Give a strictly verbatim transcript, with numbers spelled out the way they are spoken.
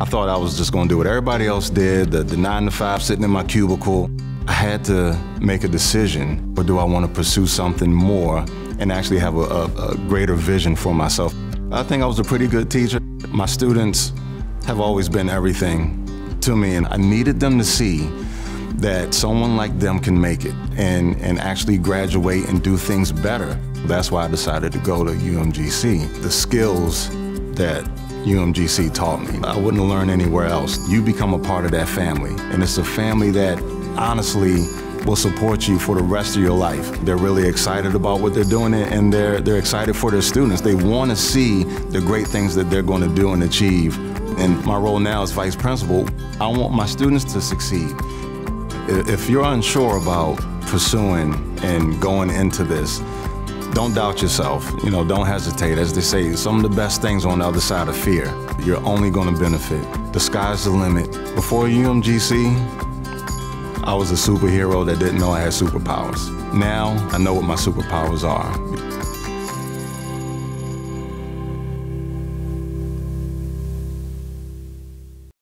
I thought I was just gonna do what everybody else did, the, the nine to five sitting in my cubicle. I had to make a decision, or do I wanna pursue something more and actually have a, a, a greater vision for myself? I think I was a pretty good teacher. My students have always been everything to me, and I needed them to see that someone like them can make it and, and actually graduate and do things better. That's why I decided to go to U M G C. The skills that U M G C taught me, I wouldn't learn anywhere else. You become a part of that family, and it's a family that honestly will support you for the rest of your life. They're really excited about what they're doing, and they're, they're excited for their students. They want to see the great things that they're going to do and achieve. And my role now as vice principal, I want my students to succeed. If you're unsure about pursuing and going into this, don't doubt yourself. You know, don't hesitate. As they say, some of the best things on the other side of fear. You're only going to benefit. The sky's the limit. Before U M G C, I was a superhero that didn't know I had superpowers. Now I know what my superpowers are.